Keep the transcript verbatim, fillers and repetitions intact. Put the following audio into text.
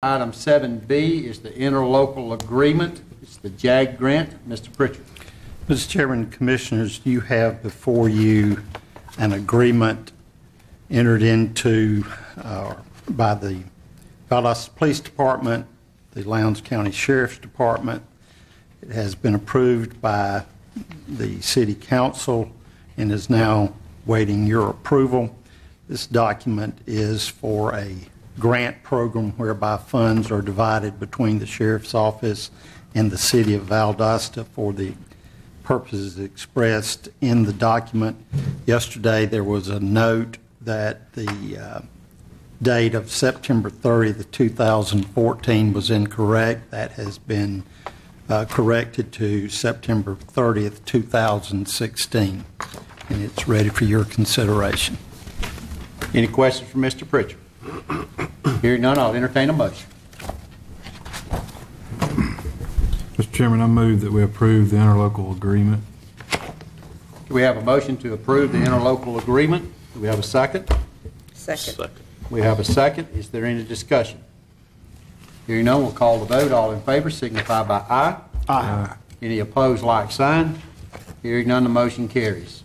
Item seven B is the interlocal agreement. It's the J A G grant. Mister Pritchard. Mister Chairman, Commissioners, you have before you an agreement entered into uh, by the Valdosta Police Department, the Lowndes County Sheriff's Department. It has been approved by the City Council and is now waiting your approval. This document is for a grant program whereby funds are divided between the Sheriff's Office and the City of Valdosta for the purposes expressed in the document. Yesterday there was a note that the uh, date of September thirtieth, two thousand fourteen was incorrect. That has been uh, corrected to September thirtieth, two thousand sixteen, and it's ready for your consideration. Any questions for Mister Pritchard? Hearing none, I'll entertain a motion. Mister Chairman, I move that we approve the interlocal agreement. Do we have a motion to approve the interlocal agreement? Do we have a second? Second. Second. We have a second. Is there any discussion? Hearing none, we'll call the vote. All in favor signify by aye. Aye. Aye. Any opposed, like sign. Hearing none, the motion carries.